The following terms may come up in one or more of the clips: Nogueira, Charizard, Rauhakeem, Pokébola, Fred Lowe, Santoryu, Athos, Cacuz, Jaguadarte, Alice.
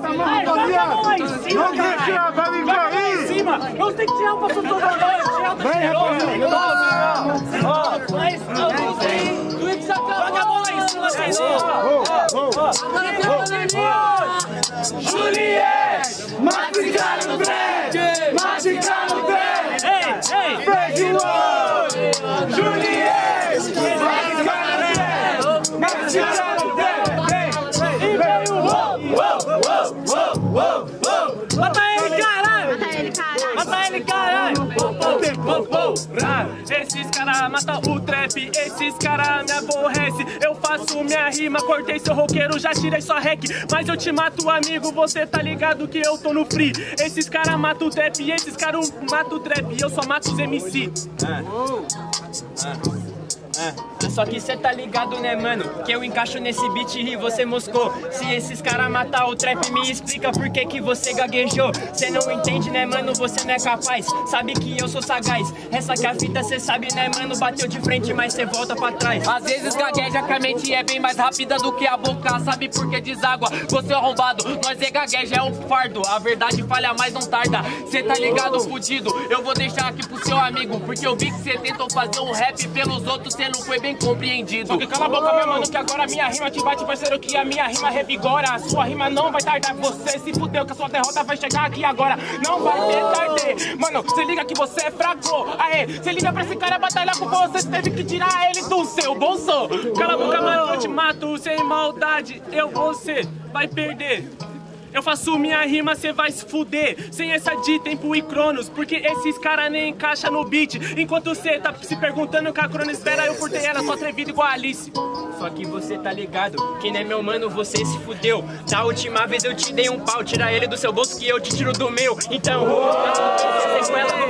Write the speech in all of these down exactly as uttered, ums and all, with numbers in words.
Não quer tirar, vai vir pra aí! Eu tenho que tirar o passo todo agora, tirar o tiroso! Tu tem que sacar! Joga a bola em cima, senhor! Juliette! Mastigar no trem! Mastigar no trem! Ei, ei! Fred Lowe! Juliette! Mastigar no trem! Mastigar! Esses caras matam o trap, esses caras me aborrecem. Eu faço minha rima, cortei seu roqueiro, já tirei sua rec. Mas eu te mato, amigo, você tá ligado que eu tô no free. Esses caras matam o trap, esses caras matam o trap, eu só mato os M C. Ah. Ah. Ah, só que cê tá ligado, né, mano? Que eu encaixo nesse beat e você moscou. Se esses caras matar o trap, me explica por que que você gaguejou. Cê não entende, né, mano? Você não é capaz. Sabe que eu sou sagaz. Essa que é a fita, cê sabe, né, mano? Bateu de frente, mas cê volta pra trás. Às vezes gagueja que a mente é bem mais rápida do que a boca. Sabe por que deságua? Você é arrombado. Nós é gagueja, é um fardo. A verdade falha, mas não tarda. Cê tá ligado, fudido? Eu vou deixar aqui pro seu amigo, porque eu vi que cê tentou fazer um rap pelos outros. Não foi bem compreendido. Só que cala a boca, meu mano, que agora minha rima te bate, parceiro, que a minha rima revigora. A sua rima não vai tardar, você se fudeu, que a sua derrota vai chegar aqui agora. Não vai ter tarde. Mano, se liga que você é fraco. Aê, se liga pra esse cara batalhar com você, teve que tirar ele do seu bolso. Cala a boca, mano, eu te mato, sem maldade. Eu, você, vai perder. Eu faço minha rima, cê vai se fuder. Sem essa de tempo e cronos, porque esses caras nem encaixam no beat. Enquanto cê tá se perguntando com a cronosfera, eu furtei ela, só atrevido igual a Alice. Só que você tá ligado, que nem meu mano, você se fudeu. Da última vez eu te dei um pau, tira ele do seu bolso que eu te tiro do meu. Então,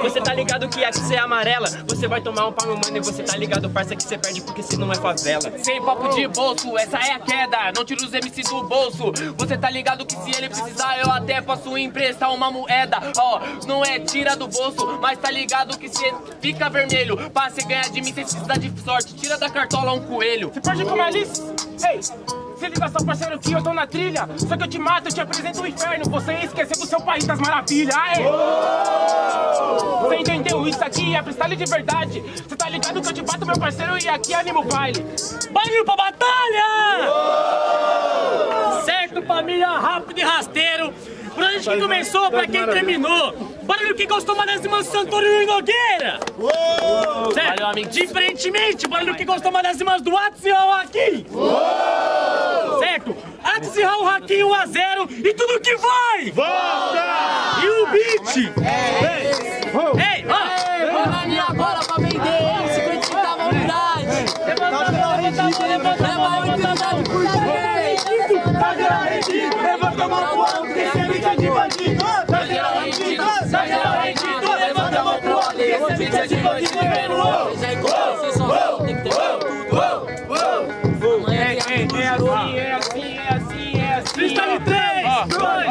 você tá ligado que aqui cê é amarela. Você vai tomar um pau, meu mano, e você tá ligado, parça, que cê perde porque cê não é favela. Sem papo de bolso, essa é a queda. Não tira os M Cs do bolso. Você tá ligado que se ele precisar, eu até posso emprestar uma moeda. Ó, oh, não é tira do bolso, mas tá ligado que cê fica vermelho. Pra cê ganhar de mim, cê precisa de sorte. Tira da cartola um coelho. Você perde como Alice? Ei, se liga só, parceiro, que eu tô na trilha. Só que eu te mato, eu te apresento o inferno. Você esqueceu do seu país das maravilhas. Aê! Oh! Você entendeu? Isso aqui é freestyle de verdade. Cê tá ligado que eu te bato, meu parceiro, e aqui animo o baile. Baile pra batalha! Oh! Família, rápido e rasteiro. Pra gente que começou, pra quem terminou. Barulho que gostou mais das irmãs Santoryu e Nogueira. Uou! Certo? Valeu, amigo. Diferentemente, barulho que gostou mais das irmãs do Athos e Rauhakeem. Certo? Athos e Rauhakeem um a zero e tudo que vai! Volta! E o beat! Ei! Ei! Ó! Na minha bola pra vender! cinquenta centavos unidade! Levanta, levanta, levanta, levanta, levanta! Tá geral rendido, levanta a mão pro alto, que cê bicha de bandido. Tá geral rendido, tá geral rendido, levanta a mão pro alto, que cê bicha de bandido. É assim, é assim, é assim, é assim. Freestyle três, dois,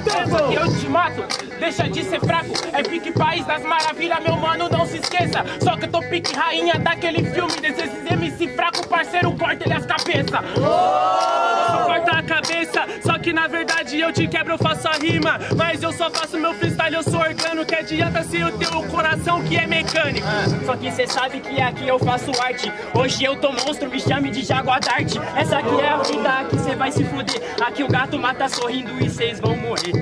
um, pensa que eu te mato. Deixa de ser fraco, é pique país das maravilhas, meu mano, não se esqueça. Só que eu tô pique rainha daquele filme, desses M C fraco, parceiro, corta ele as cabeça. Oh! Corta a cabeça, só que na verdade eu te quebro, eu faço a rima. Mas eu só faço meu freestyle, eu sou orgânico, que adianta se eu tenho o coração que é mecânico. Ah, só que cê sabe que aqui eu faço arte, hoje eu tô monstro, me chame de Jaguadarte. Essa aqui é a vida, aqui cê vai se fuder, aqui o gato mata sorrindo e cês vão morrer.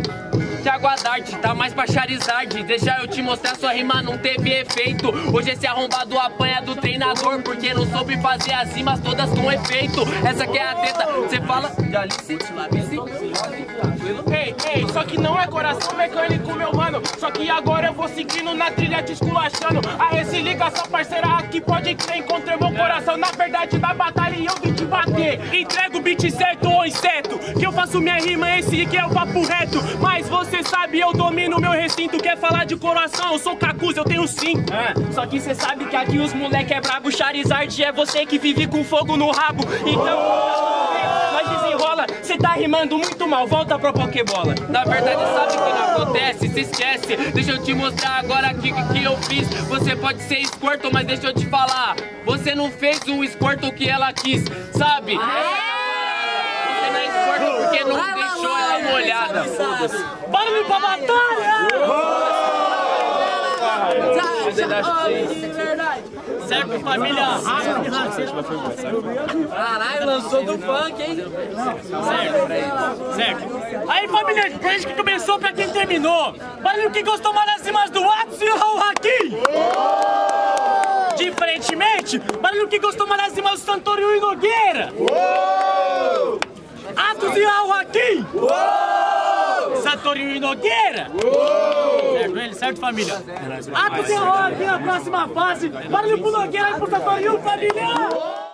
Jaguadarte, tá mais pra Charizard. Deixa eu te mostrar, sua rima não teve efeito. Hoje esse arrombado apanha do treinador, porque não soube fazer as rimas todas com efeito. Essa que é a teta, você fala de Alice, Labice. Ei, ei, só que não é coração mecânico, meu mano. Só que agora eu vou seguindo na trilha te esculachando. Aê, se liga só, parceira, aqui pode crer, encontrei meu coração. Na verdade, na batalha eu vim te bater. Entrega o beat certo ou inseto, que eu faço minha rima, esse que é o papo reto. Mas você Cê sabe, eu domino meu recinto, quer falar de coração, eu sou Cacuz, eu tenho cinco. Ah, só que cê sabe que aqui os moleque é brabo, Charizard é você que vive com fogo no rabo. Então, oh! Nós desenrola, cê tá rimando muito mal, volta pro Pokébola. Na verdade, sabe que não acontece, se esquece. Deixa eu te mostrar agora que que eu fiz. Você pode ser escorto, mas deixa eu te falar, você não fez o escorto que ela quis, sabe? Ah! Você não é escorto porque não ah! deixou ela molhar. piada. Bora me pra batalha! Certo, família rápido. Caralho, lançou do funk, hein? Certo, certo. Aí, família, pra gente que começou, pra quem terminou. Barulho que gostou mais das rimas do Athos e Rauhakeem. Diferentemente, barulho que gostou mais das rimas do Santoryu e Nogueira. Athos e Rauhakeem. Santoryu e Nogueira. Certo, ele, certo, família? Athos e Rauhakeem na próxima fase. Barulho pro Nogueira e pro Santoryu, família!